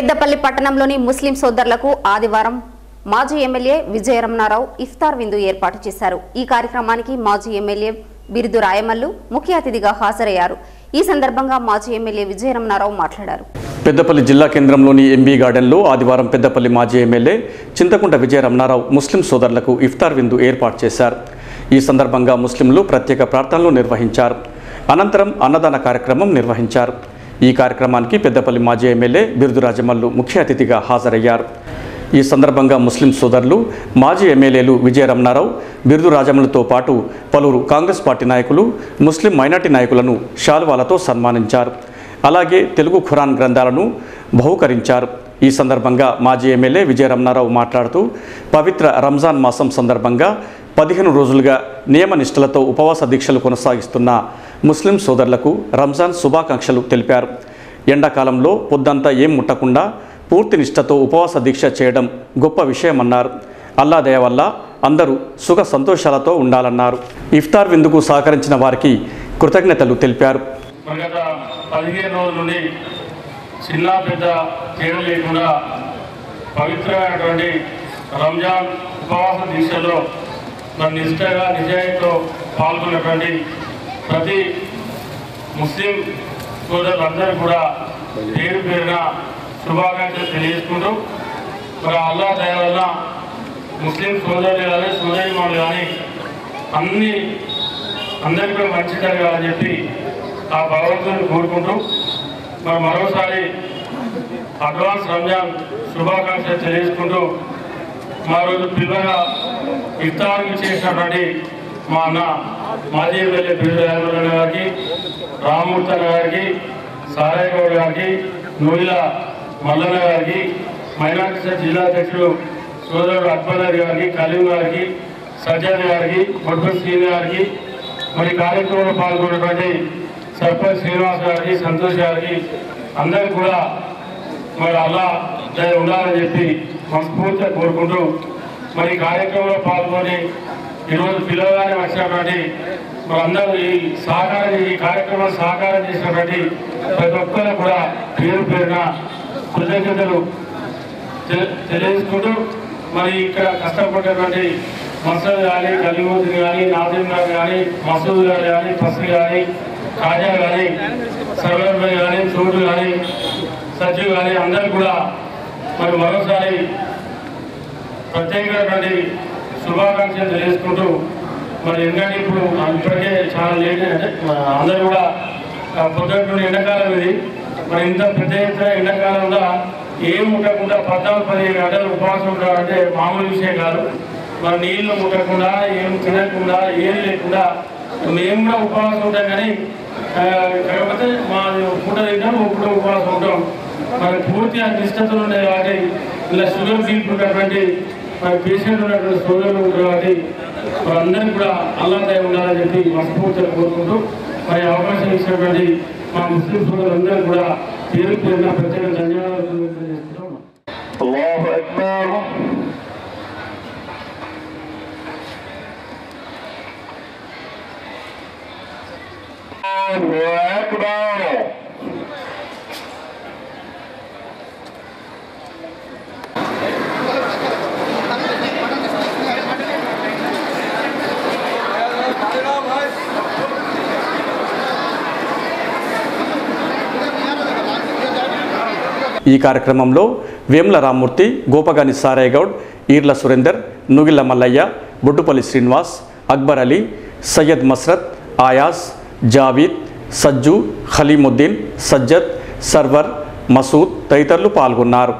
పెద్దపల్లి పట్టణంలోని ముస్లిం సోదరులకు ఆదివారం మాజీ ఎమ్మెల్యే విజయరమణారావు ఇఫ్తార్ విందు ఏర్పాటు చేశారు। ఈ కార్యక్రమానికి మాజీ ఎమ్మెల్యే బిర్దు రాయమల్లు ముఖ్య అతిథిగా హాజరయ్యారు। ఈ సందర్భంగా మాజీ ఎమ్మెల్యే విజయరమణారావు మాట్లాడారు। పెద్దపల్లి జిల్లా కేంద్రంలోని ఎంబీ గార్డెన్లో ఆదివారం పెద్దపల్లి మాజీ ఎమ్మెల్యే చింతకుంట విజయరమణారావు ముస్లిం సోదరులకు ఇఫ్తార్ విందు ఏర్పాటు చేశారు। ఈ సందర్భంగా ముస్లింలు ప్రత్యేక ప్రార్థనలు నిర్వహించారు। అనంతరం అన్నదాన కార్యక్రమం నిర్వహించారు। ఈ కార్యక్రమానికి పెద్దపల్లి మాజీ ఎమ్మెల్యే బిర్దు రాయమల్లు ముఖ్య అతిథిగా హాజరయ్యారు। ఈ సందర్భంగా ముస్లిం సోదరులు మాజీ ఎమ్మెల్యేలు విజయరమణారావు బిర్దు రాయమల్లుతో పాటు పలువురు కాంగ్రెస్ పార్టీ నాయకులు ముస్లిం మైనార్టీ నాయకులను శాలువాలతో సన్మానించారు। అలాగే తెలుగు ఖురాన్ గ్రంథాలను బహుకరించారు। ఈ సందర్భంగా మాజీ ఎమ్మెల్యే విజయరమణారావు మాట్లాడుతూ పవిత్ర రంజాన్ మాసం సందర్భంగా 15 రోజులుగా నియమనిష్టలతో ఉపవాస దీక్షలు కొనసాగిస్తున్న ముస్లిం సోదరులకు రంజాన్ శుభాకాంక్షలు తెలిపారు। ఎండాకాలంలో పొద్దంతా ఏం ముట్టకుండా పూర్తి నిష్టతో ఉపవాస దీక్ష చేయడం గొప్ప విషయమన్నారు। అల్లా దయ వల్ల అందరూ సుఖ సంతోషాలతో ఉండాలన్నారు। ఇఫ్తార్ విందుకు సహకరించిన వారికి కృతజ్ఞతలు తెలిపారు। గత 15 రోజుల నుండి చిన్న పెద్ద తేడా లేకుండా పవిత్రమైనటువంటి రంజాన్ ఉపవాస దీక్షలో నిష్టగా నిజాయితీతో పాల్గొన్నటువంటి ప్రతి ముస్లిం సోదరులందరూ కూడా పేరు పేరున శుభాకాంక్షలు తెలియజేసుకుంటూ మరి అల్లా దయ వల్ల ముస్లిం సోదరులు కానీ సోదరిమణులు కానీ అందరికీ మంచి జరగాలని చెప్పి ఆ భగవంతుని కోరుకుంటూ మరి మరోసారి అడ్వాన్స్ రంజాన్ శుభాకాంక్షలు తెలియజేసుకుంటూ మా రోజు పిల్లగా ఇఫ్తార్కి చేసినటువంటి మా అన్న మాజీ ఎమ్మెల్యే బిర్దు రాయమల్లు గారికి, రామమూర్తి గారికి, సారాయి గౌడ్ గారికి, నూయిల మల్లన్న గారికి, మైనార్టీ సెల్ జిల్లా అధ్యక్షుడు సోదరుడు అక్బర్ గారికి, కలీం గారికి, సజ్జద్ గారికి, కొట్టు శ్రీని గారికి, మరి కార్యక్రమంలో పాల్గొన్నటువంటి సర్పంచ్ శ్రీనివాస్ గారికి, సంతోష్ గారికి అందరికీ కూడా మరి అలా ఉండాలని చెప్పి మనస్ఫూర్తిగా కోరుకుంటూ మరి కార్యక్రమంలో పాల్గొని ఈరోజు పిల్లగానే వచ్చినటువంటి మరి అందరూ ఈ సహకారం ఈ కార్యక్రమాన్ని సహకారం చేసినటువంటి ప్రతి ఒక్కరు కూడా పేరు పేరున కృతజ్ఞతలు తెలియజేసుకుంటూ మరి ఇక్కడ కష్టపడ్డటువంటి మసూద్ కానీ, గలీమోదీ కానీ, నాజీం గారు కానీ, మసూద్ గారు కానీ, ఫస్లు కానీ, కాజా కానీ, సర్వర్ భాయ్ కానీ, చోటు కానీ, సజీవ్ కానీ అందరూ కూడా మరి మరోసారి ప్రత్యేకమైనటువంటి శుభాకాంక్షలు తెలియజేసుకుంటూ మరి ఎందుకంటే ఇప్పుడు ఇప్పటికే చాలా లేట్ అంటే అందరూ కూడా పొద్దున్నటువంటి ఎండాకాలం ఇది మరి ఇంత పెద్ద ఎత్తున ఎండాకాలంలో ఏం ముట్టకుండా 14-15 గంటలు ఉపవాసం ఉంటారంటే మామూలు విషయం కాదు। మరి నీళ్లు ముట్టకుండా ఏం తినకుండా ఏం లేకుండా మేము కూడా ఉపవాసం ఉంటాం, కానీ కాకపోతే మా పూట తింటాం, ఇప్పుడు ఉపవాసం ఉంటాం। మరి పూర్తిగా నిష్టతలు ఉన్నాయి కాబట్టి ఇలా షుగర్ బీపీ ఉన్నటువంటి మరి పేషెంట్ ఉన్నటువంటి సోదరులు ఉంటారు కాబట్టి మనందరికీ కూడా అల్లాహ్ ఉండాలని చెప్పి మనస్ఫూర్తిగా కోరుకుంటూ మరి అవకాశం ఇచ్చినటువంటి మా ముస్లిం సోదరులందరూ కూడా పేరు పేరున ప్రత్యేక ధన్యవాదాలు తెలియజేస్తున్నాం। అల్లాహు అక్బర్। అల్లాహు అక్బర్। ఈ కార్యక్రమంలో వేముల రామమూర్తి, గోపగాని సారాయి గౌడ్, ఈర్ల సురేందర్, నుగిల్ల మల్లయ్య, బొడ్డుపల్లి శ్రీనివాస్, అక్బర్ అలీ, సయ్యద్ మస్రత్, ఆయాస్, జావీద్, సజ్జు, ఖలీముద్దీన్, సజ్జద్, సర్వర్, మసూద్ తదితరులు పాల్గొన్నారు।